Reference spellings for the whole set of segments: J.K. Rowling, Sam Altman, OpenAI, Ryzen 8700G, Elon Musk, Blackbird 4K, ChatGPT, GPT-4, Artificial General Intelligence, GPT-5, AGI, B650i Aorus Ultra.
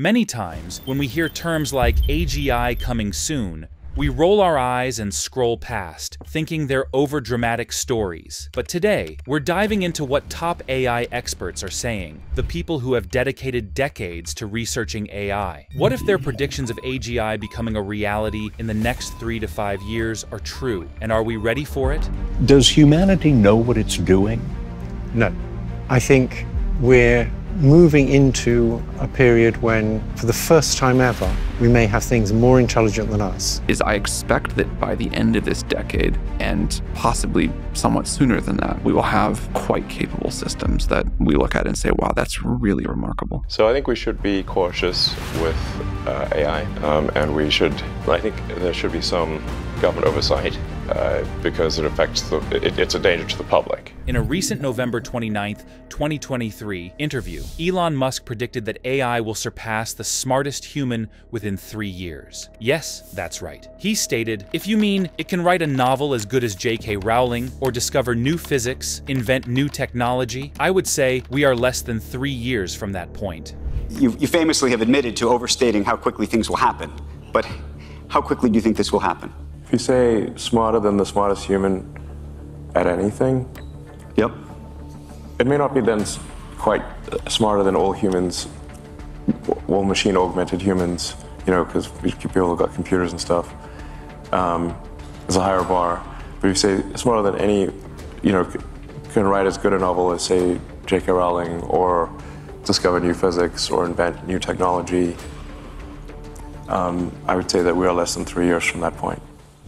Many times, when we hear terms like AGI coming soon, we roll our eyes and scroll past, thinking they're overdramatic stories. But today, we're diving into what top AI experts are saying, the people who have dedicated decades to researching AI. What if their predictions of AGI becoming a reality in the next 3 to 5 years are true? And are we ready for it? Does humanity know what it's doing? No. I think we're moving into a period when, for the first time ever, we may have things more intelligent than us. I expect that by the end of this decade, and possibly somewhat sooner than that, we will have quite capable systems that we look at and say, wow, that's really remarkable. So I think we should be cautious with AI, and we should, I think there should be some government oversight because it affects it's a danger to the public. In a recent November 29th, 2023 interview, Elon Musk predicted that AI will surpass the smartest human within 3 years. Yes, that's right. He stated, if you mean it can write a novel as good as J.K. Rowling or discover new physics, invent new technology, I would say we are less than 3 years from that point. You famously have admitted to overstating how quickly things will happen, but how quickly do you think this will happen? If you say smarter than the smartest human at anything, yep, it may not be then quite smarter than all humans, all machine augmented humans, you know, because people have got computers and stuff. It's a higher bar. But if you say smarter than any, you know, can write as good a novel as, say, J.K. Rowling, or discover new physics, or invent new technology, I would say that we are less than 3 years from that point.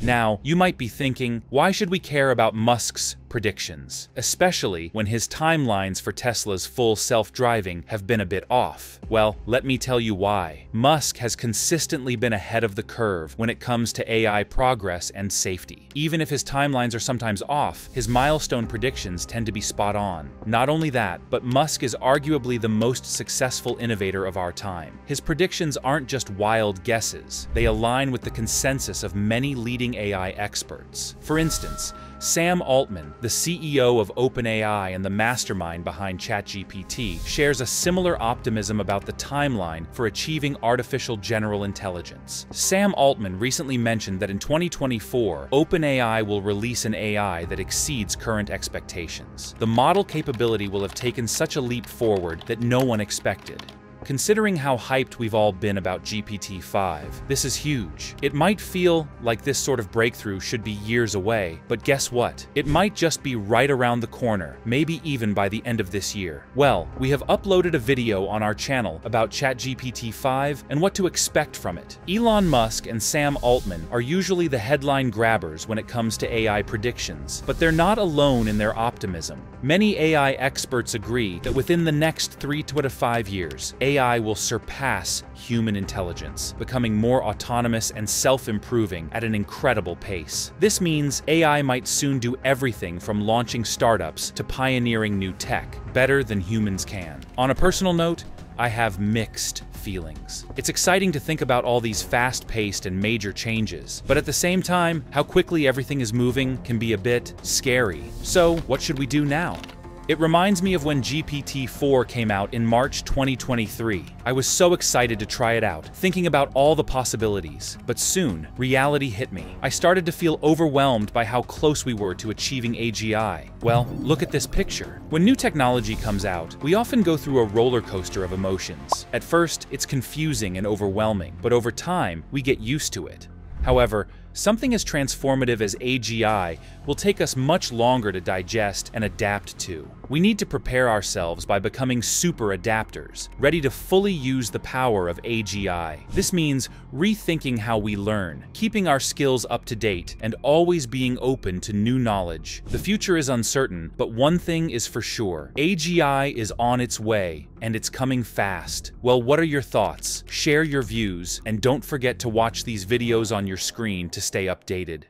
Now, you might be thinking, why should we care about Musk's predictions, especially when his timelines for Tesla's full self-driving have been a bit off? Well, let me tell you why. Musk has consistently been ahead of the curve when it comes to AI progress and safety. Even if his timelines are sometimes off, his milestone predictions tend to be spot on. Not only that, but Musk is arguably the most successful innovator of our time. His predictions aren't just wild guesses. They align with the consensus of many leading AI experts. For instance, Sam Altman, the CEO of OpenAI and the mastermind behind ChatGPT, shares a similar optimism about the timeline for achieving artificial general intelligence. Sam Altman recently mentioned that in 2024, OpenAI will release an AI that exceeds current expectations. The model capability will have taken such a leap forward that no one expected. Considering how hyped we've all been about GPT-5, this is huge. It might feel like this sort of breakthrough should be years away, but guess what? It might just be right around the corner, maybe even by the end of this year. Well, we have uploaded a video on our channel about ChatGPT-5 and what to expect from it. Elon Musk and Sam Altman are usually the headline grabbers when it comes to AI predictions, but they're not alone in their optimism. Many AI experts agree that within the next 3 to 5 years, AI will surpass human intelligence, becoming more autonomous and self-improving at an incredible pace. This means AI might soon do everything from launching startups to pioneering new tech, better than humans can. On a personal note, I have mixed feelings. It's exciting to think about all these fast-paced and major changes, but at the same time, how quickly everything is moving can be a bit scary. So, what should we do now? It reminds me of when GPT-4 came out in March 2023. I was so excited to try it out, thinking about all the possibilities. But soon, reality hit me. I started to feel overwhelmed by how close we were to achieving AGI. Well, look at this picture. When new technology comes out, we often go through a roller coaster of emotions. At first, it's confusing and overwhelming, but over time, we get used to it. However, something as transformative as AGI will take us much longer to digest and adapt to. We need to prepare ourselves by becoming super adapters, ready to fully use the power of AGI. This means rethinking how we learn, keeping our skills up to date, and always being open to new knowledge. The future is uncertain, but one thing is for sure. AGI is on its way, and it's coming fast. Well, what are your thoughts? Share your views, and don't forget to watch these videos on your screen to stay updated.